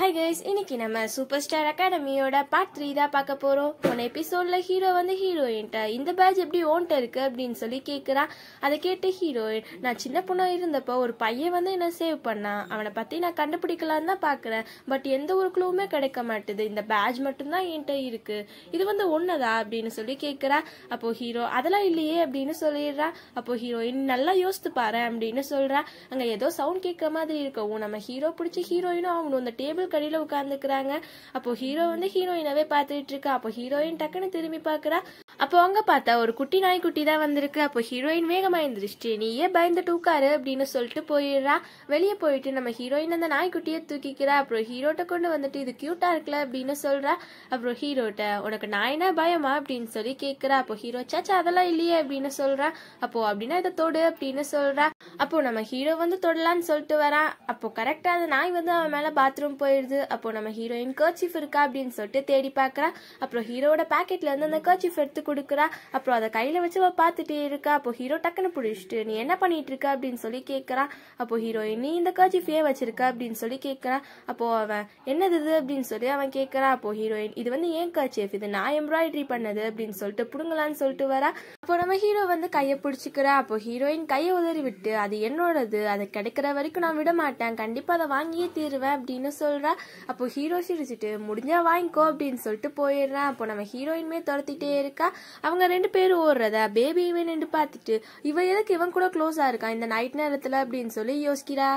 Hi guys, இன்னைக்கு நம்ம superstar அகாடமியோட part 3 தான் பார்க்க போறோம். போன எபிசோட்ல ஹீரோ வந்து ஹீரோயின்ட்ட இந்த பேட்ச் எப்படி ஓன்ட்ட இருக்கு அப்படினு சொல்லி கேக்குறா. அத கேட்ட ஹீரோயின் நான் சின்ன பொண்ணா இருந்தப்ப ஒரு பையன் வந்து என்ன சேவ் பண்ணா. அவனை பத்தி நான் கண்டுபிடிக்கலாம்னு தான் பார்க்கறேன். பட் எந்த ஒரு க்ளூமே கிடைக்க மாட்டேது. இந்த பேட்ச் மட்டும் தான் என்கிட்ட இருக்கு. இது வந்து ஒன்னதா அப்படினு சொல்லி கேக்குறா. அப்போ ஹீரோ அதெல்லாம் இல்லையே அப்படினு சொல்லிடுறா. அப்போ ஹீரோயின் நல்லா யோசித்து பாரு அப்படினு சொல்றா. அங்க ஏதோ சவுண்ட் கேக்குற மாதிரி இருக்கு. நம்ம ஹீரோ பிடிச்சி ஹீரோயினோ அவங்க அந்த டேபிள் கடியில உட்கார்ந்துக்கிறாங்க. அப்போ ஹீரோ வந்து ஹீரோயினாவே பாத்துட்டு இருக்கா. அப்போ ஹீரோயின் டக்குன்னு திரும்பி பாக்குறா. அப்போ அவங்க பார்த்தா ஒரு குட்டி நாய்க்குட்டி தான் வந்திருக்கு. அப்போ ஹீரோயின் வேகமா எழுந்திரிச்சு நீ ஏன் பயந்துட்டு உட்காரு அப்படின்னு சொல்லிட்டு போயிடுறா. வெளியே போயிட்டு நம்ம ஹீரோயின் அந்த நாய்க்குட்டியை தூக்கிக்கிறா. அப்புறம் ஹீரோட்ட கொண்டு வந்துட்டு இது கியூட்டா இருக்குல்ல அப்படின்னு சொல்றா. அப்புறம் ஹீரோட்ட உனக்கு நாயினா பயமா அப்படின்னு சொல்லி கேக்குறா. அப்போ ஹீரோ சாச்சா அதெல்லாம் இல்லையே அப்படின்னு சொல்றா. அப்போ அப்படின்னா இதை தொடு அப்படின்னு சொல்றா. அப்போ நம்ம ஹீரோ வந்து தொடலான்னு சொல்லிட்டு வரா. அப்போ கரெக்டா அந்த நாய் வந்து அவன் மேல பாத்ரூம் போய். அப்போ நம்ம ஹீரோயின் கர்ச்சீஃப் இருக்கா அப்படின்னு சொல்லிட்டு தேடி பாக்குறா. அப்புறம் ஹீரோட பாக்கெட்ல இருந்து அந்த கர்ச்சீஃப் எடுத்து கொடுக்குறா. அப்புறம் அதை கையில வச்சு பாத்துட்டே இருக்கா. அப்போ ஹீரோ டக்குன்னு புடிச்சிட்டு நீ என்ன பண்ணிட்டு இருக்க அப்படின்னு சொல்லி கேக்குறா. அப்போ ஹீரோயின் நீ இந்த கர்ச்சீஃப் ஏன் வச்சிருக்க அப்படின்னு சொல்லி கேக்குறா. அப்போ அவன் என்னது இது அப்படின்னு சொல்லி அவன் கேக்குறா. அப்போ ஹீரோயின் இது வந்து ஏன் கர்ச்சீஃப், இது நான் எம்ப்ராய்டரி பண்ணது அப்படின்னு சொல்லிட்டு புடுங்கலான்னு சொல்லிட்டு வரா. அப்போ நம்ம ஹீரோ வந்து கையை புடிச்சுக்கிறா. அப்போ ஹீரோயின் கையை உதறி விட்டு அது என்னோடது, அது கிடைக்கிற வரைக்கும் நான் விட மாட்டேன், கண்டிப்பா அதை வாங்கியே தீருவேன் அப்படின்னு சொல்றா. அப்போ ஹீரோ சிரிச்சிட்டு முடிஞ்சா வாங்கிக்கோ அப்படின்னு சொல்லிட்டு போயிடுறான். அப்போ நம்ம ஹீரோயின்மே துரத்திட்டே இருக்கா. அவங்க ரெண்டு பேரும் ஓடுறத பேபியுமே நின்று பார்த்துட்டு இவன் எதுக்கு இவன் கூட க்ளோஸா இருக்கான் இந்த நைட் நேரத்துல அப்படின்னு சொல்லி யோசிக்கிறா.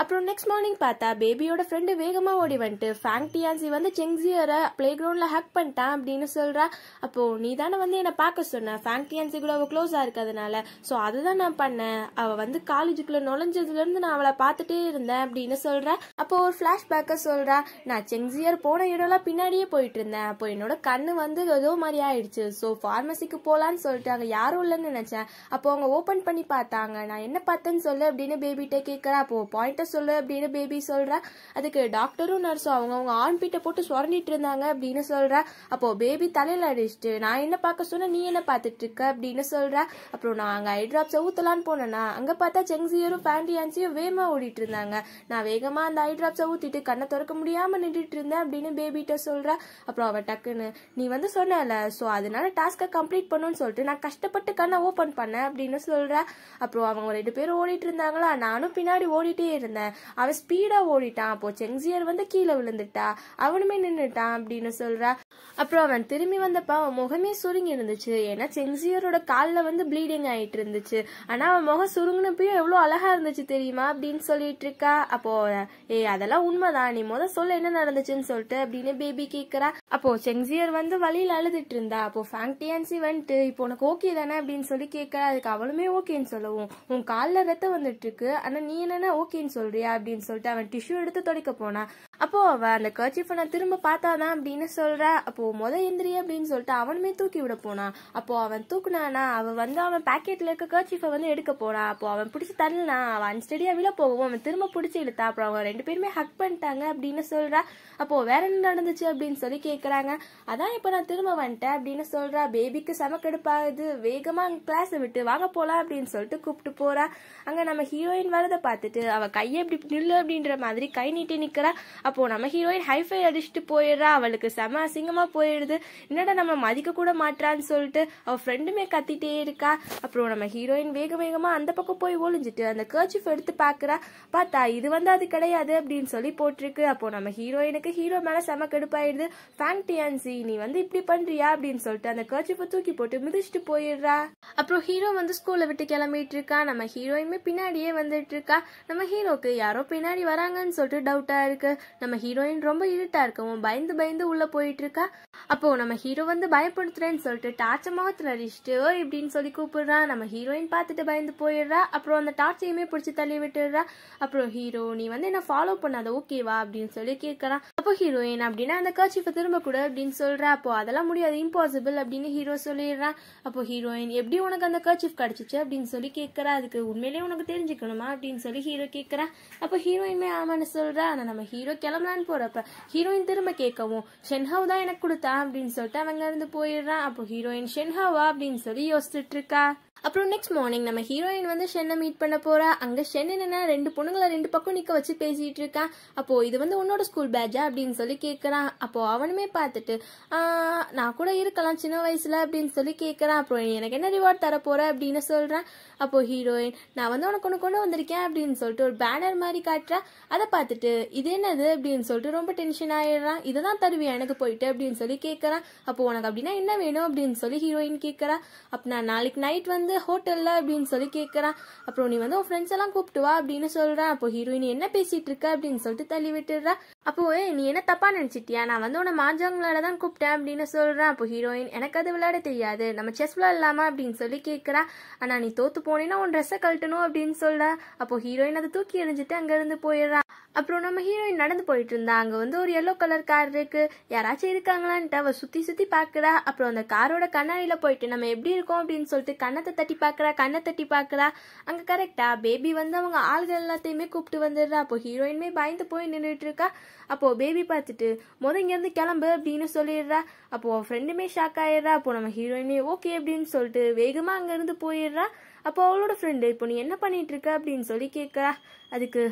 அப்புறம் நெக்ஸ்ட் மார்னிங் பார்த்தா பேபியோட ஃப்ரெண்டு வேகமா ஓடி வந்துட்டு ஃபேங் டியான்சி வந்து செங்சியர பிளே கிரவுண்ட்ல ஹக் பண்ணிட்டான் அப்படின்னு சொல்றா. அப்போ நீ தானே வந்து என்ன பார்க்க சொன்ன, ஃபேங் டியான்சி கூட அவ க்ளோஸா இருக்கிறதுனால சோ அதுதான் நான் பண்ணேன், அவ வந்து காலேஜுக்குள்ள நுழைஞ்சதுல இருந்து நான் அவளை பார்த்துட்டே இருந்தேன் அப்படின்னு சொல்றா. அப்போ ஒரு பிளாஷ்பேக்க சொல்றா, நான் செங்சியர் போன இடம்லாம் பின்னாடியே போயிட்டு இருந்தேன், அப்போ என்னோட கண்ணு வந்து ஏதோ மாதிரி ஆயிடுச்சு, சோ பார்மசிக்கு போலான்னு சொல்லிட்டு அங்க யாரும் இல்லைன்னு நினைச்சேன், அப்போ அவங்க ஓபன் பண்ணி பார்த்தாங்க, நான் என்ன பார்த்தேன்னு சொல்லு அப்படின்னு பேபிட்ட கேட்கறா. அப்போ பாயிண்ட சொல்லு அப்படின்னு பேபி சொல்றா. அதுக்கு டாக்டரும் நர்ஸும் அவங்க ஆண்பிட்ட போட்டு சுரண்டிட்டு இருந்தாங்க அப்படின்னு சொல்றா. அப்போ பேபி தலையில அடிச்சுட்டு நான் என்ன பார்க்க சொன்ன, நீ என்ன பார்த்துட்டு இருக்க அப்படின்னு சொல்றா. அப்புறம் நான் அங்க ஐ டிராப்ஸ் ஊத்தலான்னு போனேன்னா அங்க பார்த்தா செங்சியரும் ஃபேண்டியான்சியும் வேகமா ஓடிட்டு இருந்தாங்க, நான் வேகமா அந்த ஐ டிராப்ஸை ஊத்திட்டு கண்ணை திறக்க முடியாம நின்றுட்டு இருந்தேன் அப்படின்னு பேபிட்ட சொல்றா. அப்புறம் அவ டக்குன்னு நீ வந்து சொன்னல, சோ அதனால டாஸ்க கம்ப்ளீட் பண்ணுன்னு சொல்லிட்டு நான் கஷ்டப்பட்டு கண்ணை ஓபன் பண்ணேன் அப்படின்னு சொல்றா. அப்புறம் அவங்க ரெண்டு பேரும் ஓடிட்டு இருந்தாங்களா, நானும் பின்னாடி ஓடிட்டே இருந்தேன், அவன் ஸ்பீடா ஓடிட்டான், அப்போ செங்சியர் வந்து கீழே விழுந்துட்டா, அவனுமே நின்னுட்டான் அப்படின்னு சொல்றா. அப்புறம் அவன் திரும்பி வந்தப்ப அவன் முகமே சுருங்கி இருந்துச்சு, ஏன்னா செங்சியரோட காலில் வந்து ப்ளீடிங் ஆயிட்டு இருந்துச்சு, ஆனா அவன் முகம் சுருங்கினப்பயும் எவ்வளவு அழகா இருந்துச்சு தெரியுமா அப்படின்னு சொல்லிட்டு இருக்கா. அப்போ ஏ அதெல்லாம் உண்மைதான், நீ முத சொல்ல என்ன நடந்துச்சுன்னு சொல்லிட்டு அப்படின்னு பேபி கேக்குறா. அப்போ செங்சியர் வந்து வழியில அழுதுட்டு இருந்தா. அப்போ ஃபேங் டியான்சி வந்துட்டு இப்போ உனக்கு ஓகே தானே அப்படின்னு சொல்லி கேட்கறா. அதுக்கு அவளுமே ஓகேன்னு சொல்லவும் உன் காலில் ரத்தம் வந்துட்டு இருக்கு, ஆனா நீ என்னன்னா ஓகேன்னு சொல்றியா அப்படின்னு சொல்லிட்டு அவன் டிஷ்யூ எடுத்து துடைக்க போனா. அப்போ அவ அந்த கர்ச்சீஃபை நான் திரும்ப பார்த்தாதான் அப்படின்னு சொல்றா. அப்போ முத எந்திரி அப்படின்னு சொல்லிட்டு அவனுமே தூக்கி விட போனா. அப்போ அவன் தூக்குனானா அவ வந்து அவன் பாக்கெட்ல இருக்க கர்ச்சீஃபை வந்து எடுக்க போனா. அப்போ அவன் பிடிச்சி தள்ளினா அவன் அன்ஸ்டடியா விழ போகவும் அவன் திரும்ப பிடிச்சி இழுத்தா. அப்புறம் அவன் ரெண்டு பேருமே ஹக் பண்ணிட்டாங்க அப்படின்னு சொல்றா. அப்போ வேற என்ன நடந்துச்சு அப்படின்னு சொல்லி கேக்குறாங்க. அதான் இப்ப நான் திரும்ப வந்துட்டேன் அப்படின்னு சொல்றா. பேபிக்கு சமக்கெடுப்பாது வேகமா கிளாஸ் விட்டு வாங்க போலாம் அப்படின்னு சொல்லிட்டு கூப்பிட்டு போறா. அங்க நம்ம ஹீரோயின் வரதை பார்த்துட்டு அவ கையை இப்படி நில்லு அப்படின்ற மாதிரி கை நீட்டி நிக்கிறா. அப்போ நம்ம ஹீரோயின் ஹைஃபை அடிச்சுட்டு போயிடுறா. அவளுக்கு செம அசிங்கமா போயிடுது, என்னடா நம்ம மதிக்க கூட மாட்டான்னு சொல்லிட்டு அவ ஃப்ரெண்டுமே கத்திட்டே இருக்கா. அப்புறம் நம்ம ஹீரோயின் வேகமா அந்த பக்கம் போய் ஒளிஞ்சிட்டு அந்த கர்ச்சீஃப் எடுத்து பாக்குறா. பார்த்தா இது வந்து அது கிடையாது அப்படின்னு சொல்லி போட்டிருக்கு. அப்போ நம்ம ஹீரோயினுக்கு ஹீரோ மேல செம கடுப்பாயிடுது. ஃபேங் டியான்சி நீ வந்து இப்படி பண்றியா அப்படின்னு சொல்லிட்டு அந்த கர்ச்சீஃபை தூக்கி போட்டு மிதிச்சுட்டு போயிடுறா. அப்புறம் ஹீரோ வந்து ஸ்கூல்ல விட்டு கிளம்பிட்டு இருக்கா. நம்ம ஹீரோயினுமே பின்னாடியே வந்துட்டு இருக்கா. நம்ம ஹீரோக்கு யாரோ பின்னாடி வராங்கன்னு சொல்லிட்டு டவுட்டா இருக்கு. நம்ம ஹீரோயின் ரொம்ப இருட்டா இருக்கவும் பயந்து பயந்து உள்ள போயிட்டு இருக்கா. அப்போ நம்ம ஹீரோ வந்து பயப்படுத்துறேன்னு சொல்லிட்டு டார்ச்சை முகத்துல அடிச்சுட்டு இப்படின்னு சொல்லி கூப்பிடுறா. நம்ம ஹீரோயின் பார்த்துட்டு பயந்து போயிடுறா. அப்புறம் அந்த டார்ச்சையுமே பிடிச்சி தள்ளி விட்டுடுறா. அப்புறம் ஹீரோ நீ வந்து என்ன ஃபாலோ பண்ணாத ஓகேவா அப்படின்னு சொல்லி கேட்கறான். அப்போ ஹீரோயின் அப்படின்னா அந்த கர்ச்சீஃபை திரும்ப கூட அப்படின்னு சொல்றா. அப்போ அதெல்லாம் முடியாது, இம்பாசிபிள் அப்படின்னு ஹீரோ சொல்லிடுறான். அப்போ ஹீரோயின் எப்படி உனக்கு அந்த கர்ச்சீஃப் கிடைச்சிச்சு அப்படின்னு சொல்லி கேட்கறா. அதுக்கு உண்மையிலேயே உனக்கு தெரிஞ்சுக்கணுமா அப்படின்னு சொல்லி ஹீரோ கேட்கறா. அப்போ ஹீரோயின்மே ஆமான்னு சொல்றா. ஆனா நம்ம ஹீரோ கிளம்பலான்னு போறப்ப ஹீரோயின் திரும்ப கேட்கவும் ஷென்ஹாவ் தான் எனக்கு கொடுத்தான் அப்படின்னு சொல்லிட்டு அவங்க இருந்து போயிடுறான். அப்போ ஹீரோயின் ஷென்ஹாவா அப்படின்னு சொல்லி யோசிச்சுட்டு இருக்கா. அப்புறம் நெக்ஸ்ட் மார்னிங் நம்ம ஹீரோயின் வந்து ஷென்னை மீட் பண்ண போறா. அங்க ஷென் என்னன்னா ரெண்டு பொண்ணுங்களை ரெண்டு பக்கம் நிக்க வச்சு பேசிட்டு இருக்கா. அப்போ இது வந்து உன்னோட ஸ்கூல் பேட்ஜா அப்படின்னு சொல்லி கேட்கறான். அப்போ அவனுமே பார்த்துட்டு நான் கூட இருக்கலாம் சின்ன வயசுல அப்படின்னு சொல்லி கேட்கறான். அப்புறம் எனக்கு என்ன ரிவார்ட் தர போற அப்படின்னு சொல்றான். அப்போ ஹீரோயின் நான் வந்து உனக்கு ஒன்று கொண்டு வந்திருக்கேன் அப்படின்னு சொல்லிட்டு ஒரு பேனர் மாதிரி காட்டுறா. அதை பார்த்துட்டு இது என்னது அப்படின்னு சொல்லிட்டு ரொம்ப டென்ஷன் ஆயிடுறான். இதை தான் தருவியா எனக்கு போயிட்டு அப்படின்னு சொல்லி கேட்கறான். அப்போ உனக்கு அப்படின்னா என்ன வேணும் அப்படின்னு சொல்லி ஹீரோயின் கேட்கறா. அப்படின்னா நாளைக்கு நைட் வந்து ஹோட்டல்ல அப்படின்னு சொல்லி கேட்கறான். அப்புறம் நீ வந்து உன் ஃப்ரெண்ட்ஸ் எல்லாம் கூப்பிட்டு வா அப்படின்னு சொல்றான். அப்போ ஹீரோயின் என்ன பேசிட்டு இருக்க அப்படின்னு சொல்லிட்டு தள்ளி விட்டுடுறா. அப்போ நீ என்ன தப்பா நினைச்சிட்டியா, நான் வந்து உன்னை மாஞ்சாங் விளையாட தான் கூப்பிட்டேன் அப்படின்னு சொல்றான். அப்போ ஹீரோயின் எனக்கு அது விளையாட தெரியாது, நம்ம செஸ் விளையாடலாமா அப்படின்னு சொல்லி கேட்கறா. ஆனா நீ தோத்து போனேன்னா உன் ட்ரெஸ்ஸை கழட்டணும் அப்படின்னு சொல்றா. அப்போ ஹீரோயின் அதை தூக்கி எறிஞ்சிட்டு அங்க இருந்து போயிடுறான். அப்புறம் நம்ம ஹீரோயின் நடந்து போயிட்டு இருந்தா அங்க வந்து ஒரு எல்லோ கலர் கார் இருக்கு. யாராச்சும் இருக்காங்களான்ட்டு அவ சுத்தி சுத்தி பாக்குறா. அப்புறம் அந்த காரோட கண்ணாடியில போயிட்டு நம்ம எப்படி இருக்கோம் அப்படின்னு சொல்லிட்டு கண்ணத்தை தட்டி பாக்குறா. கண்ணை தட்டி பாக்குறா. அங்க கரெக்டா பேபி வந்து அவங்க ஆள்கள் எல்லாத்தையுமே கூப்பிட்டு வந்துடுறா. அப்போ ஹீரோயின்மே பயந்து போய் நின்றுட்டு இருக்கா. அப்போ பேபி பார்த்துட்டு முதல் இங்க இருந்து கிளம்பு அப்படின்னு சொல்லிடுறா. அப்போ ஃப்ரெண்டுமே ஷாக் ஆயிடுறா. அப்போ நம்ம ஹீரோயினே ஓகே அப்படின்னு சொல்லிட்டு வேகமா அங்க இருந்து போயிடுறா. அப்போ அவளோட ஃப்ரெண்டு இப்போ நீ என்ன பண்ணிட்டு இருக்க அப்படின்னு சொல்லி கேட்கறா. அதுக்கு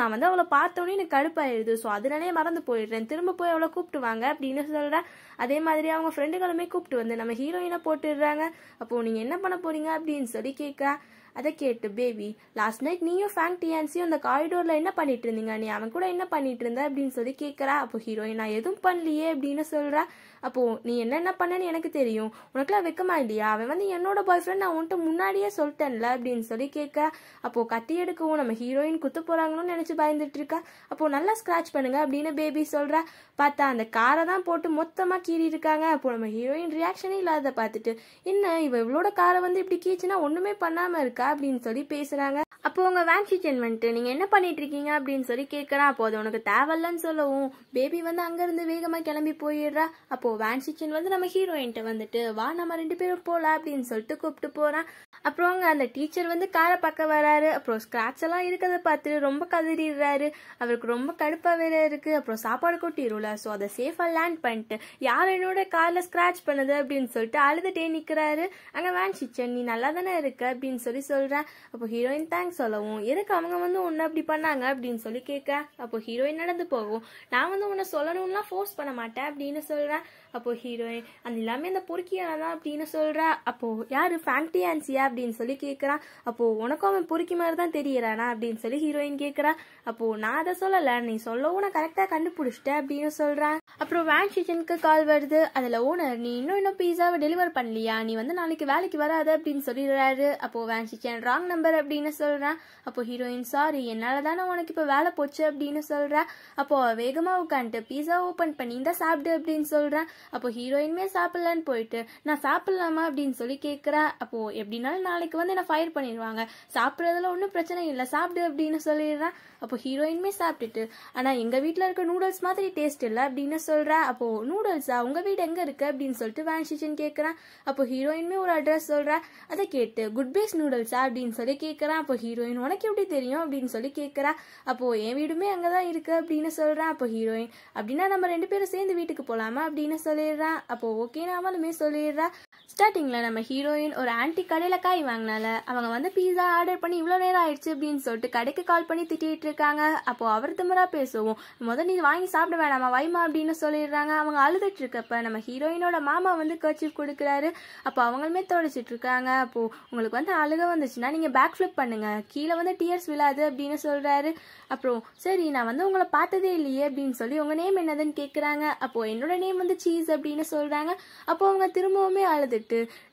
நான் வந்து அவளை பார்த்தோன்னே எனக்கு கடுப்பாயிடுது, ஸோ அதனாலே மறந்து போயிடுறேன், திரும்ப போய் அவளை கூப்பிட்டு வாங்க அப்படின்னு சொல்றா. அதே மாதிரி அவங்க ஃப்ரெண்டுகளுமே கூப்பிட்டு வந்து நம்ம ஹீரோயினை போட்டுடுறாங்க. அப்போ நீங்க என்ன பண்ண போறீங்க அப்படின்னு சொல்லி கேட்கறா. அதை கேட்டு பேபி லாஸ்ட் நைட் நீயும் ஃபேங்க் டியான்சியும் அந்த காரிடோர்ல என்ன பண்ணிட்டு இருந்தீங்க, நீ அவன் கூட என்ன பண்ணிட்டு இருந்த அப்படின்னு சொல்லி கேட்கறா. அப்போ ஹீரோயின் நான் எதுவும் பண்ணலையே அப்படின்னு சொல்றா. அப்போ நீ என்னென்ன பண்ணன்னு எனக்கு தெரியும், உனக்குலாம் வெக்கமா இல்லையா, அவன் வந்து என்னோட பாய் ஃப்ரெண்ட், நான் உன்கிட்ட முன்னாடியே சொல்லிட்டேன்ல அப்படின்னு சொல்லி கேட்கறா. அப்போ கத்தி எடுக்கவும் நம்ம ஹீரோயின் குத்து போறாங்கன்னு நினைச்சு பயந்துட்டு இருக்கா. அப்போ நல்லா ஸ்கிராச் பண்ணுங்க அப்படின்னு பேபி சொல்றா. பார்த்தா அந்த காரை தான் போட்டு மொத்தமா கீறி இருக்காங்க. அப்போ நம்ம ஹீரோயின் ரியாக்ஷனே இல்லாத பார்த்துட்டு என்ன இவ இவளோட காரை வந்து இப்படி கீச்சுன்னா ஒண்ணுமே பண்ணாம இருக்கா அப்படின்னு சொல்லி பேசுறாங்க. அப்போ உங்க வேன் கிச்சன் வந்துட்டு நீங்க என்ன பண்ணிட்டு இருக்கீங்க அப்படின்னு சொல்லி கேட்கறா. அப்போ அது உனக்கு தேவையில்லன்னு சொல்லவும் பேபி வந்து அங்க இருந்து வேகமா கிளம்பி போயிடுறா. அப்போ வேன் கிச்சன் வந்து நம்ம ஹீரோயின்ட்ட வந்துட்டு வா நம்ம ரெண்டு பேரும் போலாம் அப்படின்னு சொல்லிட்டு கூப்பிட்டு போறான். அப்புறம் அங்க அந்த டீச்சர் வந்து காரை பார்க்க வராரு. அப்புறம் ஸ்கிராட்ச் எல்லாம் இருக்கிறத பார்த்துட்டு ரொம்ப கதறிடுறாரு. அவருக்கு ரொம்ப கடுப்பா வேற இருக்கு. அப்புறம் சாப்பாடு கொட்டிடும்ல, ஸோ அதை சேஃபா லேண்ட் பண்ணிட்டு யார் என்னோட கார்ல ஸ்கிராட்ச் பண்ணுது அப்படின்னு சொல்லிட்டு அழுதுட்டே நிக்கிறாரு. அங்க வேன் கிச்சன் நீ நல்லா தானே இருக்க அப்படின்னு சொல்லி சொல்றேன். அப்போ ஹீரோயின் தேங்க்ஸ் சொல்லவும் எதுக்கு அவங்க வந்து உன்ன அப்படி பண்ணாங்க அப்படின்னு சொல்லி கேட்க. அப்போ ஹீரோயின் நடந்து போகும் நான் வந்து உன்னை சொல்லணும்லாம் ஃபோர்ஸ் பண்ண மாட்டேன் அப்படின்னு சொல்றேன். அப்போ ஹீரோயின் அந்த எல்லாமே அந்த பொறுக்கியானதான் அப்படின்னு சொல்றா. அப்போ யாரு ஃபேண்டியான்சியா அப்படின்னு சொல்லி கேட்கறான். அப்போ உனக்கும் அவன் பொறுக்கி மாதிரி தான் தெரியறானா அப்படின்னு சொல்லி ஹீரோயின் கேட்கறா. அப்போ நான் அதை சொல்லல, நீ சொல்லவும் நான் கரெக்டா கண்டுபிடிச்சிட்டேன் அப்படின்னு சொல்றேன். அப்புறம் வேன் கிச்சனுக்கு கால் வருது. அதுல ஓனர் நீ இன்னும் பீஸாவை டெலிவர் பண்ணலையா, நீ வந்து நாளைக்கு வேலைக்கு வராது அப்படின்னு சொல்லிடுறாரு. அப்போ வேன் கிச்சன் ராங் நம்பர் அப்படின்னு சொல்றான். அப்போ ஹீரோயின் சாரி என்னால தானே உனக்கு இப்ப வேலை போச்சு அப்படின்னு சொல்றா. அப்போ வேகமா உட்காந்துட்டு பீஸா ஓபன் பண்ணி இந்த சாப்பிடு அப்படின்னு சொல்றேன். அப்போ ஹீரோயின்மே சாப்பிடலான்னு போயிட்டு நான் சாப்பிடலாமா அப்படின்னு சொல்லி கேட்கறா. அப்போ எப்படின்னாலும் நாளைக்கு வந்து என்ன ஃபயர் பண்ணிடுவாங்க, சாப்பிட்றதுல ஒன்றும் பிரச்சனை இல்லை, சாப்பிடு அப்படின்னு சொல்லிடுறேன். அப்போ ஹீரோயின்மே சாப்பிட்டுட்டு ஆனா எங்க வீட்டில் இருக்க நூடுல்ஸ் மாதிரி டேஸ்ட் இல்லை அப்படின்னு சொல்றா. அப்போ நூடுல்ஸா உங்க வீடு எங்க இருக்கு அப்படின்னு சொல்லிட்டு வான்ஷிச்சன் கேட்கறான். அப்போ ஹீரோயின்மே ஒரு அட்ரஸ் சொல்றா. அதை கேட்டு குட் பேஸ் நூடுல்ஸா அப்படின்னு சொல்லி கேட்கறான். அப்போ ஹீரோயின் உனக்கு எப்படி தெரியும் அப்படின்னு சொல்லி கேட்கறா. அப்போ என் வீடுமே அங்கதான் இருக்கு அப்படின்னு சொல்றான். அப்போ ஹீரோயின் அப்படின்னா நம்ம ரெண்டு பேரும் சேர்ந்து வீட்டுக்கு போலாமா அப்படின்னு சொல்லிடுறான். அப்போ ஓகேன்னு அவளுமே சொல்லிடுறா. ஸ்டார்டிங்ல நம்ம ஹீரோயின் ஒரு ஆன்டி கடையில காய் வாங்கினால அவங்க வந்து பீஸா ஆர்டர் பண்ணி இவ்வளவு நேரம் ஆயிடுச்சு அப்படின்னு சொல்லிட்டு கடைக்கு கால் பண்ணி திட்டிட்டு இருக்காங்க. அப்போ அவர் திமிரா பேசவும் முதல் நீ வாங்கி சாப்பிட வேணாமா வைமா அப்படின்னு சொல்லிடுறாங்க. அவங்க அழுதுட்டு இருக்கப்ப நம்ம ஹீரோயினோட மாமா வந்து கர்ச்சீஃப் கொடுக்குறாரு. அப்போ அவங்களுமே தொலைச்சிட்டு இருக்காங்க. அப்போ உங்களுக்கு வந்து அழுக வந்துச்சுன்னா நீங்க பேக் ஃபிளிப் பண்ணுங்க, கீழே வந்து டீயர்ஸ் விழாது அப்படின்னு சொல்றாரு. அப்புறம் சரி நான் வந்து உங்களை பார்த்ததே இல்லையே அப்படின்னு சொல்லி உங்க நேம் என்னதுன்னு கேட்கறாங்க. அப்போ என்னோட நேம் வந்து சீஸ் அப்படின்னு சொல்றாங்க. அப்போ அவங்க திரும்பவுமே அழுதுட்டு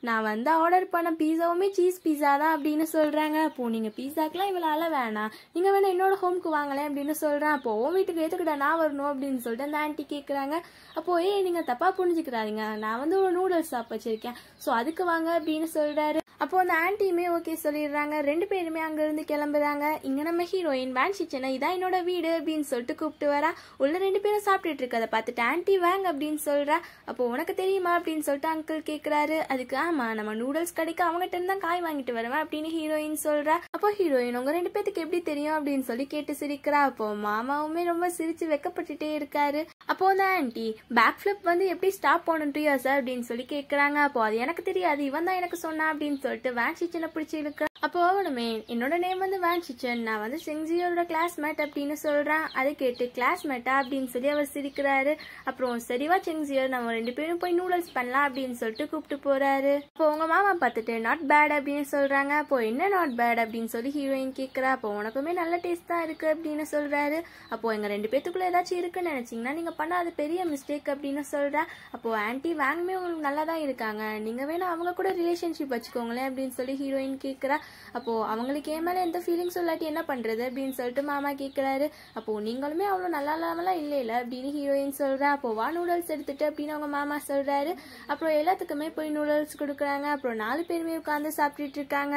நான் வந்து ஆர்டர் பண்ண பீஸாவுமே சீஸ் பீஸா தான் அப்படின்னு சொல்றாங்க. அப்போ நீங்க பீஸாக்கெல்லாம் இவ்வளவு வேணாம், நீங்க வேணா என்னோட ஹோம்க்கு வாங்கலேன் அப்படின்னு சொல்றேன். அப்போ உன் வீட்டுக்கு ஏத்துக்கிட்ட நான் வரணும் அப்படின்னு சொல்லிட்டு அந்த ஆன்ட்டி கேட்கறாங்க. அப்போ நீங்க தப்பா புரிஞ்சுக்கிறாதீங்க, நான் வந்து ஒரு நூடுல்ஸ் ஷாப் வச்சிருக்கேன், ஸோ அதுக்கு வாங்க அப்படின்னு சொல்றாரு. அப்போ அந்த ஆன்ட்டியுமே ஓகே சொல்லிடுறாங்க. ரெண்டு பேருமே அங்க இருந்து கிளம்புறாங்க. இங்க நம்ம ஹீரோயின் வேன் கிச்சனை இதான் என்னோட வீடு அப்படின்னு சொல்லிட்டு கூப்பிட்டு வரா. உள்ள ரெண்டு பேரும் சாப்பிட்டுட்டு இருக்கதை பார்த்துட்டு ஆன்ட்டி வாங்க அப்படின்னு சொல்றா. அப்போ உனக்கு தெரியுமா அப்படின்னு சொல்லிட்டு அங்கிள் கேட்கறாரு. அதுக்காமா நம்ம நூடல்ஸ் கடைக்கு அவங்க கிட்ட தான் காய் வாங்கிட்டு வரேன் அப்படினு ஹீரோயின் சொல்றா. அப்போ ஹீரோயின் உங்க ரெண்டு பேத்துக்கு எப்படி தெரியும் அப்படினு சொல்லி கேட்டு சிரிக்கிறா. அப்போ மாமாவுமே ரொம்ப சிரிச்சு வெக்கப்பட்டுட்டே இருக்காரு. அப்போ தான் ஆன்ட்டி பேக் ஃபிளிப் வந்து எப்படி ஸ்டாப் பண்ணுறியா சார் அப்படினு சொல்லி கேக்குறாங்க. அப்போ அது எனக்கு தெரியாது, இவன் தான் எனக்கு சொன்னா அப்படினு சொல்லிட்டு வேன் சிச்சனை பிடிச்சி இழுக்க. அப்போ அவனுமே என்னோட நேம் வந்து வேன் சிச்சன், நான் வந்து செங்ஜியோட கிளாஸ்மேட் அப்படின்னு சொல்றான். அதை கேட்டு கிளாஸ்மேட்டா அப்படின்னு சொல்லி அவர் சிரிக்கிறாரு. அப்புறம் சரிவா செங்ஜியர் நம்ம ரெண்டு பேரும் போய் நூடுல்ஸ் பண்ணலாம் அப்படின்னு சொல்லிட்டு கூப்பிட்டு போறாரு. அப்போ உங்க மாமா பார்த்துட்டு நாட் பேட் அப்படின்னு சொல்றாங்க. அப்போ என்ன நாட் பேட் அப்படின்னு சொல்லி ஹீரோயின் கேட்கிறா. அப்போ உனக்குமே நல்ல டேஸ்ட் தான் இருக்கு அப்படின்னு சொல்றாரு. அப்போ எங்க ரெண்டு பேத்துக்குள்ள ஏதாச்சும் இருக்குன்னு நினைச்சீங்கன்னா நீங்க பண்ண அது பெரிய மிஸ்டேக் அப்படின்னு சொல்றா. அப்போ ஆன்ட்டி வாங்குமே உங்களுக்கு நல்லா தான் இருக்காங்க, நீங்க வேணா அவங்க கூட ரிலேஷன்ஷிப் வச்சுக்கோங்களேன் அப்படின்னு சொல்லி ஹீரோயின் கேட்கிறா. அப்போ அவங்களுக்கு ஏன் மேல எந்த ஃபீலிங்ஸ் இல்லாட்டி என்ன பண்றது அப்படின்னு சொல்லிட்டு மாமா கேட்கிறாரு. அப்போ நீங்களுமே அவ்வளவு நல்லா இல்லாமலாம் இல்லையில அப்படின்னு ஹீரோயின் சொல்றா. அப்போ வா நூடுல்ஸ் எடுத்துட்டு அப்படின்னு அவங்க மாமா சொல்றாரு. அப்புறம் எல்லாத்துக்குமே போய் நூடுல்ஸ் கொடுக்குறாங்க. அப்புறம் 4 பேருமே உட்காந்து சாப்பிட்டுட்டு இருக்காங்க.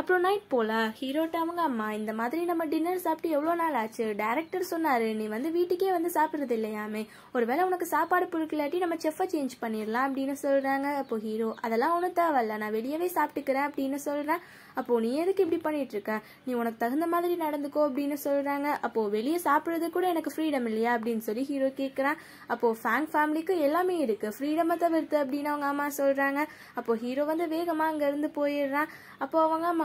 அப்புறம் நைட் போல ஹீரோட்ட அவங்க அம்மா இந்த மாதிரி நம்ம டின்னர் சாப்பிட்டு எவ்வளோ நாள் ஆச்சு, டேரக்டர் சொன்னாரு நீ வந்து வீட்டுக்கே வந்து சாப்பிட்றது இல்லையாமே, ஒருவேளை உனக்கு சாப்பாடு பிடிக்கலாட்டி நம்ம செஃப்பை சேஞ்ச் பண்ணிடலாம் அப்படின்னு சொல்றாங்க. அப்போ ஹீரோ அதெல்லாம் ஒன்றும் தேவையில்ல, நான் வெளியவே சாப்பிட்டுக்கிறேன் அப்படின்னு சொல்றேன். அப்போ நீ எதுக்கு இப்படி பண்ணிட்டு இருக்க, நீ உனக்கு தகுந்த மாதிரி நடந்துக்கோ அப்படின்னு சொல்றாங்க. அப்போ வெளியே சாப்பிட்றது கூட எனக்கு ஃப்ரீடம் இல்லையா அப்படின்னு சொல்லி ஹீரோ கேட்குறான். அப்போ ஃபேங் ஃபேமிலிக்கு எல்லாமே இருக்கு, ஃப்ரீடமை தவிர்த்து அப்படின்னு அவங்க அம்மா சொல்றாங்க. அப்போ ஹீரோ வந்து வேகமா அங்க இருந்து போயிடுறான். அப்போ அவங்க அம்மா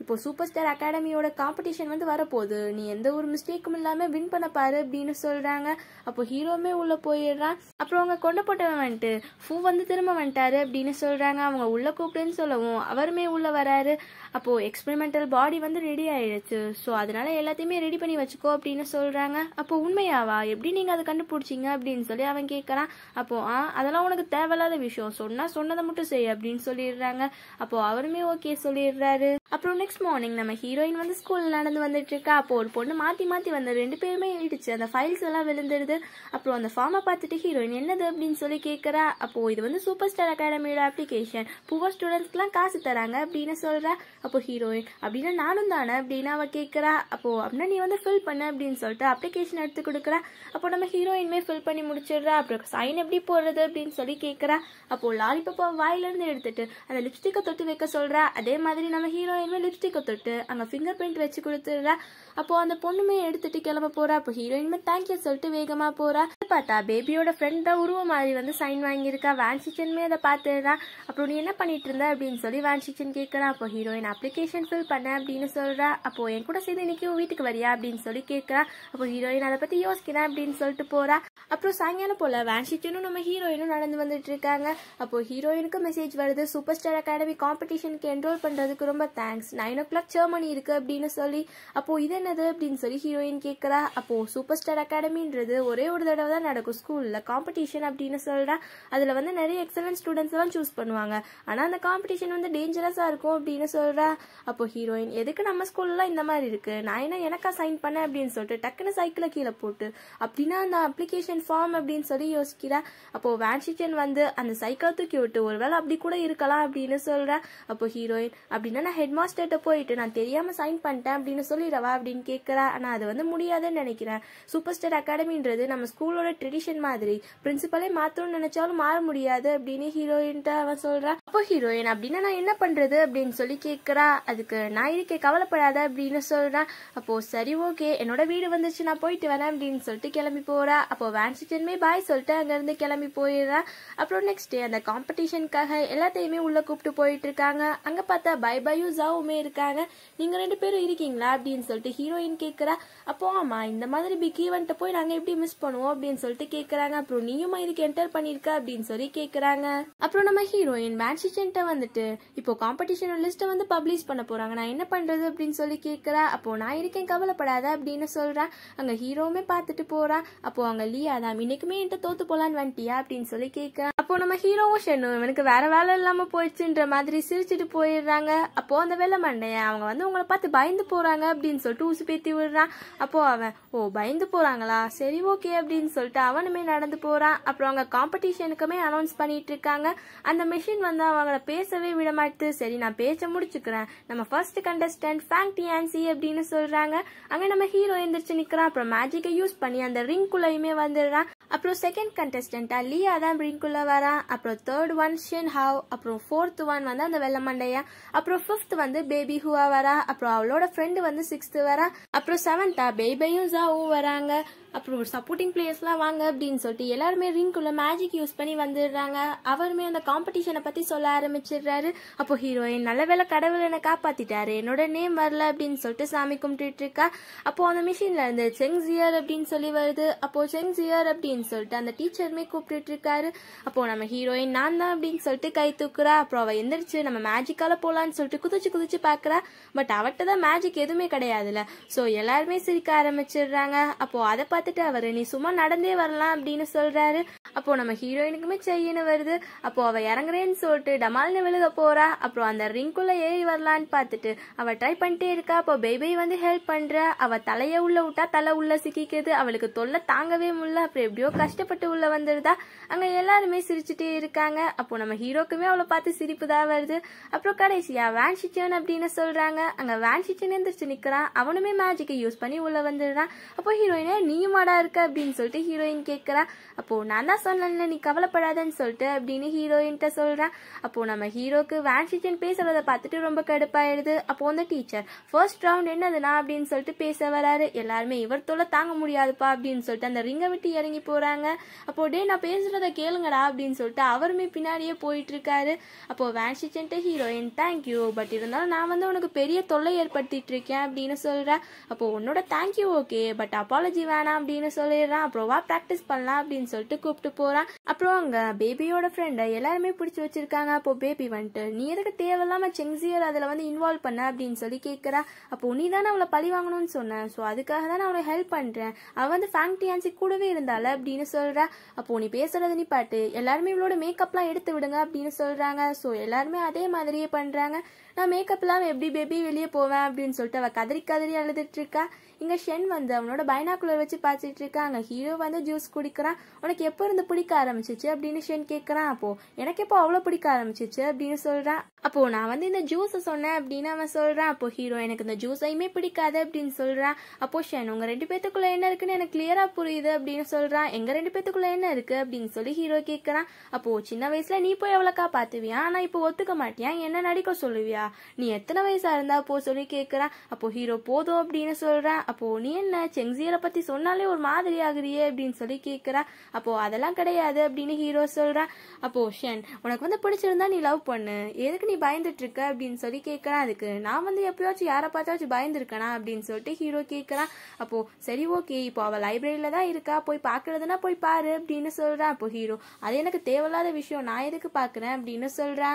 இப்போ சூப்பர் ஸ்டார் அகாடமியோட காம்படிஷன் வந்து வரப்போகுது, நீ எந்த ஒரு மிஸ்டேக்கும் இல்லாம வின் பண்ண பாரு அப்படின்னு சொல்றாங்க. அப்போ ஹீரோமே உள்ள போயிடுறான். அப்புறம் அவங்க கொண்டு போட்டவன் வந்துட்டு ஃபூ வந்து திரும்ப வந்துட்டாரு அப்படின்னு சொல்றாங்க. அவங்க உள்ள கூப்பிடுன்னு சொல்லவும் அவருமே உள்ள வராரு. அப்போ எக்ஸ்பெரிமெண்டல் பாடி வந்து ரெடி ஆயிடுச்சு, ஸோ அதனால எல்லாத்தையுமே ரெடி பண்ணி வச்சுக்கோ அப்படின்னு சொல்றாங்க. அப்போ உண்மையாவா, எப்படி நீங்க அதை கண்டுபிடிச்சிங்க அப்படின்னு சொல்லி அவன் கேட்கறான். அப்போ அதெல்லாம் உனக்கு தேவையில்லாத விஷயம், சொன்னா சொன்னதை மட்டும் செய் அப்படின்னு சொல்லிடுறாங்க. அப்போ அவருமே ஓகே சொல்லிடுறாரு. அப்புறம் நெக்ஸ்ட் மார்னிங் நம்ம ஹீரோயின் வந்து ஸ்கூல்ல நடந்து வந்துட்டு இருக்கா. அப்போ ஒரு பொண்ணு மாத்தி மாத்தி வந்து ரெண்டு பேருமே இடிச்சு அந்த ஃபைல்ஸ் எல்லாம் விழுந்துடுது. அப்புறம் அந்த ஃபார்மை பார்த்துட்டு ஹீரோயின் என்னது அப்படின்னு சொல்லி கேட்கறா. அப்போ இது வந்து சூப்பர் ஸ்டார் அகாடமியோட அப்ளிகேஷன், புவர் ஸ்டூடெண்ட்ஸ்க்குலாம் காசு தராங்க அப்படின்னு சொல்றா. அப்போ ஹீரோயின் அப்படின்னா நானும் தானே அப்படின்னு அவ கேட்கறா. அப்போ அப்படின்னா நீ வந்து ஃபில் பண்ண அப்படின்னு சொல்லிட்டு அப்ளிகேஷன் எடுத்து கொடுக்குறா. அப்போ நம்ம ஹீரோயின்மே ஃபில் பண்ணி முடிச்சிடுறா. அப்புறம் சைன் எப்படி போடுறது அப்படின்னு சொல்லி கேட்கறா. அப்போ லாலிபப்பா வாயிலிருந்து எடுத்துட்டு அந்த லிப்ஸ்டிக்கை தொட்டு வைக்க சொல்றா. அதே மாதிரி நம்ம ஹீரோயின்மே லிப்ஸ்டிக்கை தொட்டு அங்கே ஃபிங்கர் பிரிண்ட் வச்சு கொடுத்துடுறா. அப்போ அந்த பொண்ணுமே எடுத்துட்டு கிளம்ப போறா. அப்போ ஹீரோயின்மே தேங்க்யூ சொல்லிட்டு வேகமா போறா. பார்த்தா பேபியோட ஃப்ரெண்ட் தான் உருவ மாதிரி வந்து சைன் வாங்கியிருக்கா. வேன் சிச்சன்மே அதை பார்த்துடுறா. அப்புறம் நீ என்ன பண்ணிட்டு இருந்த அப்படின்னு சொல்லி வேன் சிச்சன் கேட்கறா. அப்போ ஹீரோயின் அப்ளிகேஷன் ஃபில் பண்ண அப்படின்னு சொல்றா. அப்போ என் கூட சேர்ந்து இன்னைக்கு வீட்டுக்கு வரியா அப்படின்னு சொல்லி கேட்கறா. அப்போ ஹீரோயின் அதை பத்தி யோசிக்கிறேன் அப்படின்னு சொல்லிட்டு போறா. அப்புறம் சாயங்காலம் போல வேன் சிச்சனும் நம்ம ஹீரோயினும் நடந்து வந்துட்டு இருக்காங்க. அப்போ ஹீரோயினுக்கு மெசேஜ் வருது, சூப்பர் ஸ்டார் அகாடமி காம்படிஷனுக்கு என்ரோல் பண்றதுக்கு ரொம்ப தேங்க்ஸ், 9 o'clock ஜெர்மனி இருக்கு அப்படின்னு சொல்லி. அப்போ இது என்னது அப்படின்னு சொல்லி ஹீரோயின் கேட்கறா. அப்போ சூப்பர் ஸ்டார் அகாடமின்றது ஒரே ஒரு தடவை தான் நடக்கும் ஸ்கூல்ல காம்படிஷன் அப்படின்னு சொல்றா. அதுல வந்து நிறைய எக்ஸலன்ட் ஸ்டூடெண்ட்ஸ் எல்லாம் சூஸ் பண்ணுவாங்க, ஆனா அந்த காம்படிஷன் வந்து டேஞ்சரஸா இருக்கும் அப்படின்னு சொல்றா. அப்போ ஹீரோயின் எதுக்கு நம்ம ஸ்கூல்ல இந்த மாதிரி இருக்கு, நான் என்ன எனக்கா சைன் பண்ண அப்படின்னு சொல்லிட்டு டக்குன்னு சைக்கிளை கீழே போட்டு அப்படின்னா அந்த அப்ளிகேஷன் ஃபார்ம் அப்படின்னு சொல்லி யோசிக்கிறா. அப்போ வேன்சிச்சன் வந்து அந்த சைக்கிளை தூக்கி விட்டு ஒருவேளை அப்படி கூட இருக்கலாம் அப்படின்னு சொல்றா. அப்போ ஹீரோயின் அப்படின்னா நான் ஹெட் மாஸ்டர்கிட்ட போயிட்டு நான் தெரியாம சைன் பண்ணிட்டேன் அப்படின்னு சொல்லிடவா அப்படின்னு கேட்கறா. ஆனா அது வந்து முடியாதுன்னு நினைக்கிறேன், சூப்பர் ஸ்டார் அகாடமின்றது நம்ம ஸ்கூலோட ட்ரெடிஷன் மாதிரி, பிரின்சிபலே மாத்தணும்னு நினைச்சாலும் மாற முடியாது அப்படின்னு ஹீரோயின்ட்ட அவன் சொல்றா. அப்போ ஹீரோயின் அப்படின்னா நான் என்ன பண்றது அப்படின்னு சொல்லி கேட்கறா. அதுக்கு நான் இருக்கே கவலைப்படாத அப்படின்னு சொல்றா. அப்போ சரி ஓகே என்னோட வீடு வந்துச்சு நான் போயிட்டு வரேன் அப்படின்னு சொல்லிட்டு கிளம்பி போறா. அப்போ வேன்சிட்டன்மே பாய் சொல்லிட்டு அங்க இருந்து கிளம்பி போயிடுறா. அப்புறம் நெக்ஸ்ட் டே அந்த காம்படிஷனுக்காக எல்லாத்தையுமே உள்ள கூப்பிட்டு போயிட்டு இருக்காங்க. அங்க பார்த்தா பை பாயும் ஜாவுமே இருக்காங்க. நீங்க ரெண்டு பேரும் இருக்கீங்களா அப்படின்னு சொல்லிட்டு ஹீரோயின் கேட்கறா. அப்போ ஆமா இந்த மாதிரி பிக் ஈவென்ட் போய் நாங்க எப்படி மிஸ் பண்ணுவோம் அப்படின்னு சொல்லிட்டு கேட்கறாங்க. அப்புறம் நீயும் இதுக்கு என்டர் பண்ணிருக்க அப்படின்னு சொல்லி கேட்கறாங்க. அப்புறம் நம்ம ஹீரோயின் மேன்சிச்சன்ட்ட வந்துட்டு இப்போ காம்படிஷன் லிஸ்ட்டை வந்து பப்ளிஷ் பண்ண போறாங்க, நான் என்ன பண்றது அப்படின்னு சொல்லி கேட்கறா. அப்போ நான் இருக்கேன் கவலைப்படாத அப்படின்னு சொல்றேன். அங்க ஹீரோவுமே பார்த்துட்டு போறா. அப்போ அங்க லீயாதான் இன்னைக்குமே என்கிட்ட தோத்து போலான்னு வந்துட்டியா அப்படின்னு சொல்லி கேட்கறா. அப்போ நம்ம ஹீரோவும் ஷென்னும் இவனுக்கு வேற வேலை இல்லாம போயிடுச்சுன்ற மாதிரி சிரிச்சுட்டு போயிடுறாங்க. அப்போ அந்த வெள்ள மண்டைய அவங்க வந்து உங்களை பார்த்து பயந்து போறாங்க அப்படின்னு சொல்லிட்டு ஊசி பேத்தி விடுறான். அப்போ அவன் ஓ பயந்து போறாங்களா சரி ஓகே அப்படின்னு சொல்லிட்டு அவனுமே நடந்து போறான். அப்புறம் அவங்க காம்படிஷனுக்குமே அனௌன்ஸ் பண்ணிட்டு இருக்காங்க. அந்த மிஷின் வந்து அவங்கள பேசவே விட மாட்டுது. சரி நான் பேச்ச முடிச்சுக்கிறேன், நம்ம ஃபர்ஸ்ட் கண்டஸ்டன்ட் ஃபேங் டியான்சி அப்படின்னு சொல்றாங்க. அங்க நம்ம ஹீரோ எந்திரிச்சு நிக்கிறான். அப்புறம் மேஜிக்கை யூஸ் பண்ணி அந்த ரிங்குள்ளையுமே வந்துடுறான். அப்புறம் செகண்ட் contestant லியா தான் ரிங்குள்ள வரா. அப்புறம் third one ஷின் ஹாவ். அப்புறம் fourth one வந்து அந்த வெள்ள மண்டையா. அப்புறம் fifth வந்து பேபி ஹுவா வரா. அப்புறம் அவளோட friend வந்து 6th வரா. அப்புறம் 7th பேபையும் ஜாவும் வராங்க. அப்புறம் சப்போர்ட்டிங் பிளேயர்ஸ்லாம் வாங்க அப்படின்னு சொல்லிட்டு எல்லாருமே ரிங்குள்ள மேஜிக் யூஸ் பண்ணி வந்துடுறாங்க. அவருமே அந்த காம்படிஷனை பத்தி சொல்ல ஆரம்பிச்சிடுறாரு. அப்போ ஹீரோயின் நல்ல வேலை கடவுள் என்ன காப்பாத்திட்டாரு, என்னோட நேம் வரல அப்படின்னு சொல்லிட்டு சாமி கும்பிட்டு இருக்கா. அப்போ அந்த மிஷின்ல இருந்து செங்சியர் அப்படின்னு சொல்லி வருது. அப்போ செங்சியர் அப்படின்னு சொல்லிட்டு அந்த டீச்சருமே கூப்பிட்டு இருக்காரு. அப்போ நம்ம ஹீரோயின் நான் தான் அப்படின்னு சொல்லிட்டு கை தூக்குறா. அப்புறம் அவ எந்திரிச்சு நம்ம மேஜிக்கால போலான்னு சொல்லிட்டு குதிச்சு குதிச்சு பாக்குறா. பட் அவட்ட தான் மேஜிக் எதுவுமே கிடையாதுல. சோ எல்லாருமே சிரிக்க ஆரம்பிச்சிடுறாங்க. அப்போ அதை பார்த்துட்டு அவரு நீ சும்மா நடந்தே வரலாம் அப்படின்னு சொல்றாரு. அப்போ நம்ம ஹீரோயினுக்குமே செய்யன்னு வருது. அப்போ அவ இறங்குறேன்னு சொல்லிட்டு டமால்னு விழுக போறா. அப்புறம் அந்த ரிங்குள்ள ஏறி வரலான்னு பார்த்துட்டு அவ ட்ரை பண்ணிட்டே இருக்கா. அப்போ பேபி வந்து ஹெல்ப் பண்றா. அவ தலைய உள்ள விட்டா தலை உள்ள சிக்கிக்குது. அவளுக்கு தொல்லை தாங்கவே முடியல. அப்புறம் எப்படியோ கஷ்டப்பட்டு உள்ள வந்துருதா. அங்க எல்லாருமே சிரிச்சுட்டே இருக்காங்க. அப்போ நம்ம ஹீரோக்குமே அவளை பார்த்து சிரிப்பு தான் வருது. அப்புறம் கடைசியா வான்சிச்சன் அப்படின்னு சொல்றாங்க. அங்க வான்சிச்சன் எந்திரிச்சு நிக்கிறான். அவனுமே மேஜிக்கை யூஸ் பண்ணி உள்ள வந்துடுறான். அப்போ ஹீரோயினே நீயுமாடா இருக்க அப்படின்னு சொல்லிட்டு ஹீரோயின் கேட்கிறா. அப்போ நான் தான் சொன்ன நீ கவலைப்படாதன்னு சொல்லிட்டு அப்படின்னு ஹீரோயின் சொல்றான். அப்போ நம்ம ஹீரோக்கு வான்சிச்சன் பேசுறத பார்த்துட்டு ரொம்ப கடுப்பாயிடுது. அப்போ அந்த டீச்சர் ஃபர்ஸ்ட் ரவுண்ட் என்னதுன்னா அப்படின்னு சொல்லிட்டு பேச வராரு. எல்லாருமே இவர் தொல்லை தாங்க முடியாதுப்பா அப்படின்னு சொல்லிட்டு அந்த ரிங்கை விட்டு இறங்கி போறாங்க. அப்போ டே நான் பேசுறத கேளுங்கடா அப்படின்னு சொல்லிட்டு அவருமே பின்னாடியே போயிட்டு இருக்காரு. அப்போ வான்சிச்சன் ஹீரோயின் தேங்க்யூ, பட் இருந்தாலும் நான் வந்து உனக்கு பெரிய தொல்லை ஏற்படுத்திட்டு இருக்கேன் அப்படின்னு சொல்றா. அப்போ உன்னோட தேங்க்யூ ஓகே, பட் அப்பாலஜி வேணாம் அப்படின்னு சொல்லிடுறான். அப்புறம் வா பிராக்டிஸ் பண்ணலாம் அப்படின்னு சொல்லிட்டு கூப்பிட்டு போறான். அப்புறம் அங்க பேபியோட ஃப்ரெண்ட எல்லாருமே பிடிச்சி வச்சிருக்காங்க. அப்போ பேபி வந்துட்டு நீ எதுக்கு தேவையில்லாம செங்சியர் அதுல வந்து இன்வால்வ் பண்ண அப்படின்னு சொல்லி கேட்கறா. அப்போ நீ தானே அவளை பழி வாங்கணும்னு சொன்ன, சோ அதுக்காக தான் அவளை ஹெல்ப் பண்றேன், அவ வந்து ஃபேங்டியான்சி கூடவே இருந்தால அப்படின்னு சொல்றா. அப்போ நீ பேசுறது நீ பாட்டு, எல்லாருமே இவளோட மேக்கப் எல்லாம் எடுத்து விடுங்க அப்படின்னு சொல்றாங்க. சோ எல்லாருமே அதே மாதிரியே பண்றாங்க. நான் மேக்கப் எல்லாம் எப்படி பேபி வெளியே போவேன் அப்படின்னு சொல்லிட்டு அவ கதறி கதறி அழுதுட்டு இருக்கா. இங்க ஷென் வந்து அவனோட பைனாக்குலர் வச்சு பாத்துட்டு இருக்கா. அங்க ஹீரோ வந்து ஜூஸ் குடிக்கிறான். உனக்கு எப்போ இருந்து பிடிக்க ஆரம்பிச்சிச்சு அப்படின்னு ஷென் கேட்கறான். அப்போ எனக்கு எப்போ அவ்வளவு பிடிக்க ஆரம்பிச்சிச்சு அப்படின்னு சொல்றான். அப்போ நான் வந்து இந்த ஜூஸை சொன்னேன் அப்படின்னு அவன் சொல்றான். அப்போ ஹீரோ எனக்கு இந்த ஜூஸையுமே பிடிக்காது அப்படின்னு சொல்றான். அப்போ ஷென் உங்க ரெண்டு பேத்துக்குள்ள என்ன இருக்குன்னு எனக்கு கிளியரா புரியுது அப்படின்னு சொல்றான். எங்க ரெண்டு பேத்துக்குள்ள என்ன இருக்கு அப்படின்னு சொல்லி ஹீரோ கேட்கறான். அப்போ சின்ன வயசுல நீ போய் எவ்வளவுக்கா பாத்துவியா, ஆனா இப்போ ஒத்துக்க மாட்டியா, என்ன நடிக்க சொல்லுவியா, நீ எத்தனை வயசா இருந்தா போ சொல்லி கேட்கறான். அப்போ ஹீரோ போதும் அப்படின்னு சொல்றான். அப்போ நீ என்ன செங்சியரை பத்தி சொன்னாலே ஒரு மாதிரி ஆகுறியே அப்படின்னு சொல்லி கேட்கறா. அப்போ அதெல்லாம் கிடையாது அப்படின்னு ஹீரோ சொல்றா. அப்போ ஷென் உனக்கு வந்து பிடிச்சிருந்தா நீ லவ் பண்ணு, எதுக்கு நீ பயந்துட்டு இருக்க அப்படின்னு சொல்லி கேட்கறா. அதுக்கு நான் வந்து எப்பயாச்சும் யாரை பார்த்தாச்சும் பயந்துருக்கேனா அப்படின்னு சொல்லிட்டு ஹீரோ கேட்கறா. அப்போ சரி ஓகே, இப்போ அவ லைப்ரரியில தான் இருக்கா, போய் பாக்குறதுனா போய் பாரு அப்படின்னு சொல்றா. அப்போ ஹீரோ அது எனக்கு தேவையில்லாத விஷயம், நான் எதுக்கு பாக்குறேன் அப்படின்னு சொல்றா.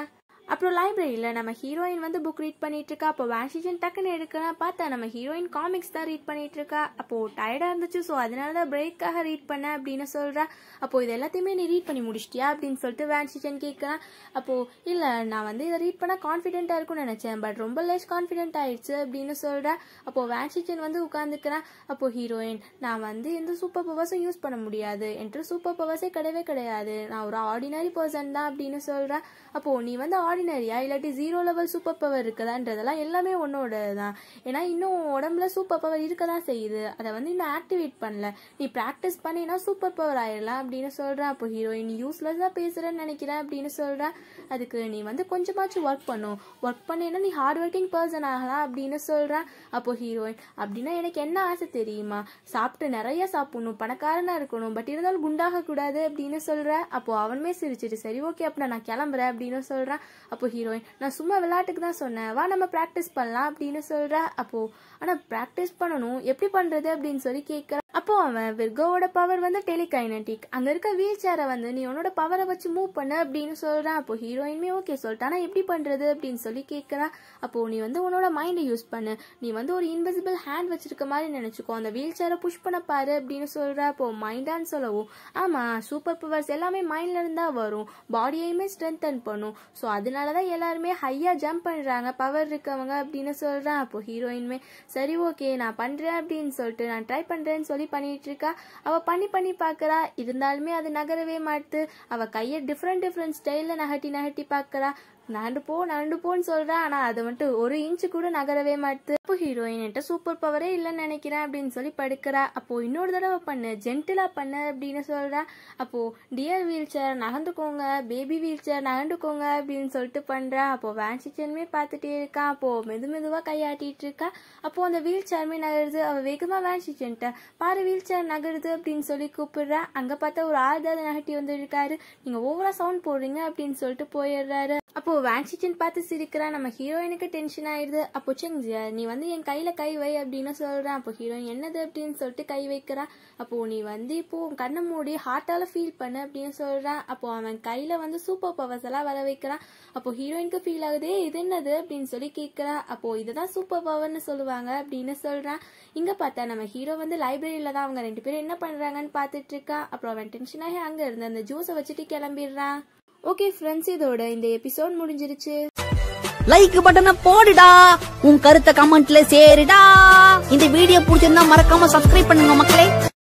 அப்புறம் லைப்ரரியில நம்ம ஹீரோயின் வந்து புக் ரீட் பண்ணிட்டு இருக்கா. அப்போ வான்சிச்சன் டக்குன்னு எடுக்கிறா. பார்த்தா நம்ம ஹீரோயின் காமிக்ஸ் தான் ரீட் பண்ணிட்டு இருக்கா. அப்போ டயர்டா இருந்துச்சு, ஸோ அதனாலதான் பிரேக்காக ரீட் பண்ண அப்படின்னு சொல்றா. அப்போ இது எல்லாத்தையுமே நீ ரீட் பண்ணி முடிச்சிட்டியா அப்படின்னு சொல்லிட்டு வான்சிச்சன் கேட்கிறான். அப்போ இல்ல நான் வந்து இதை ரீட் பண்ண கான்ஃபிடென்டா இருக்கும்னு நினைச்சேன், பட் ரொம்ப லெஸ் கான்ஃபிடென்ட் ஆயிடுச்சு அப்படின்னு சொல்றா. அப்போ வான்சிச்சன் வந்து உட்காந்துக்கிறான். அப்போ ஹீரோயின் நான் வந்து எந்த சூப்பர் பவர்ஸும் யூஸ் பண்ண முடியாது, என்கிட்ட சூப்பர் பவர்ஸே கிடையவே கிடையாது, நான் ஒரு ஆர்டினரி பர்சன் தான் அப்படின்னு சொல்றா. அப்போ நீ வந்து ஆர்டினரியா இல்லாட்டி ஜீரோ லெவல் சூப்பர் பவர் இருக்குதான்றதெல்லாம் எல்லாமே உன்னோட தான், ஏன்னா இன்னும் உடம்புல சூப்பர் பவர் இருக்கதான் செய்யுது, அதை வந்து இன்னும் ஆக்டிவேட் பண்ணல, நீ பிராக்டிஸ் பண்ணினா சூப்பர் பவர் ஆயிடலாம் அப்படின்னு சொல்றேன். அப்போ ஹீரோயின் யூஸ்லெஸ்ஸா பேசுறேன்னு நினைக்கிறேன் அப்படின்னு சொல்றேன். அதுக்கு நீ வந்து கொஞ்சமாச்சும் ஒர்க் பண்ணும், ஒர்க் பண்ணினா நீ ஹார்ட் ஒர்க்கிங் பர்சன் ஆகலாம் அப்படின்னு சொல்றேன். அப்போ ஹீரோயின் அப்படின்னா எனக்கு என்ன ஆசை தெரியுமா, சாப்பிட்டு நிறைய சாப்பிடணும், பணக்காரனா இருக்கணும், பட் இருந்தாலும் குண்டாக கூடாது அப்படின்னு சொல்றேன். அப்போ அவனுமே சிரிச்சிட்டு சரி ஓகே அப்படின்னா நான் கிளம்புறேன் அப்படின்னு சொல்றேன். அப்போ ஹீரோயின் நான் சும்மா விளையாட்டுக்கு தான் சொன்னேன், வா நம்ம பிராக்டிஸ் பண்ணலாம் அப்படின்னு சொல்றா. அப்போ ஆனா பிராக்டிஸ் பண்ணணும், எப்படி பண்றது அப்படின்னு சொல்லி கேட்கறா. அப்போ அவன் விர்கோவோட பவர் வந்து டெலிகைனட்டிக், அங்க இருக்க வீல் சேரை வந்து நீ உன்னோட பவரை வச்சு மூவ் பண்ண அப்படின்னு சொல்றான். அப்போ ஹீரோயினுமே ஓகே சொல்லிட்டா. ஆனா எப்படி பண்றது அப்படின்னு சொல்லி கேட்கறா. அப்போ நீ வந்து உன்னோட மைண்டை யூஸ் பண்ணு, நீ வந்து ஒரு இன்விசிபிள் ஹேண்ட் வச்சிருக்க மாதிரி நினைச்சுக்கோ, அந்த வீல் சேரை புஷ் பண்ண பாரு அப்படின்னு சொல்ற. அப்போ மைண்டான்னு சொல்லவும் ஆமா, சூப்பர் பவர்ஸ் எல்லாமே மைண்ட்ல இருந்தா வரும், பாடியையுமே ஸ்ட்ரென்தன் பண்ணும், ஸோ அதனாலதான் எல்லாருமே ஹையா ஜம்ப் பண்றாங்க பவர் இருக்கவங்க அப்படின்னு சொல்றான். அப்போ ஹீரோயினுமே சரி ஓகே நான் பண்றேன் அப்படின்னு சொல்லிட்டு நான் ட்ரை பண்றேன்னு சொல்லி பண்ணிட்டு இருக்கா. அவ பண்ணி பண்ணி பாக்குறா, இருந்தாலுமே அது நகரவே மாட்டுது. அவ கைய டிஃப்ரெண்ட் ஸ்டைல்ல நகட்டி பாக்குறா. நண்டு போன்னு சொல்றேன். ஆனா அது மட்டும் ஒரு இன்ச் கூட நகரவே மாட்டுது. அப்போ ஹீரோயின்ட்ட சூப்பர் பவரே இல்லைன்னு நினைக்கிறேன் அப்படின்னு சொல்லி படுக்கிறா. அப்போ இன்னொரு தடவை பண்ண ஜென்டிலா பண்ண அப்படின்னு சொல்றா. அப்போ டியர் வீல் சேர் நகர்ந்துக்கோங்க, பேபி வீல் சேர் நகர்ந்துக்கோங்க அப்படின்னு சொல்லிட்டு பண்றா. அப்போ வான்சிச்சனுமே பாத்துட்டே இருக்கா. அப்போ மெதுவா கையாட்டிட்டு இருக்கா. அப்போ அந்த வீல் சேருமே நகருது. அவ வேகமா வான்சிச்சன்ட்ட பாரு வீல் சேர் நகருது அப்படின்னு சொல்லி கூப்பிடுறா. அங்க பார்த்தா ஒரு ஆள்தான் நகட்டி வந்துருக்காரு. நீங்க ஓவரா சவுண்ட் போடுறீங்க அப்படின்னு சொல்லிட்டு போயிடுறாரு. அப்போ வான்சிச்சன் பார்த்து சிரிக்கிறா. நம்ம ஹீரோயினுக்கு டென்ஷன் ஆயிடுது. அப்போ செங்ஜியா நீ வந்து என் கையில கை வை அப்படின்னு சொல்றேன். அப்போ ஹீரோயின் என்னது அப்படின்னு சொல்லிட்டு கை வைக்கிறா. அப்போ நீ வந்து இப்போ கண்ணை மூடி ஹார்ட்டால ஃபீல் பண்ணு அப்படின்னு சொல்றான். அப்போ அவன் கையில வந்து சூப்பர் பவர்ஸ் எல்லாம் வர வைக்கிறான். அப்போ ஹீரோயினுக்கு ஃபீல் ஆகுது. இது என்னது அப்படின்னு சொல்லி கேட்கிறான். அப்போ இதுதான் சூப்பர் பவர்னு சொல்லுவாங்க அப்படின்னு சொல்றான். இங்க பார்த்தா நம்ம ஹீரோ வந்து லைப்ரரியில தான் அவங்க ரெண்டு பேரும் என்ன பண்றாங்கன்னு பாத்துட்டு இருக்கா. அப்புறம் அவன் டென்ஷன் ஆகி அங்க இருந்து அந்த ஜூஸை வச்சுட்டு கிளம்பிடுறான். ஓகே ஃப்ரெண்ட்ஸ், இதோட இந்த எபிசோட் முடிஞ்சிருச்சு. லைக் பட்டனை போடுடா, உன் கருத்தை கமெண்ட்ல சேருடா. இந்த வீடியோ பிடிச்சிருந்தா மறக்காம சப்ஸ்கிரைப் பண்ணுங்க மக்களே.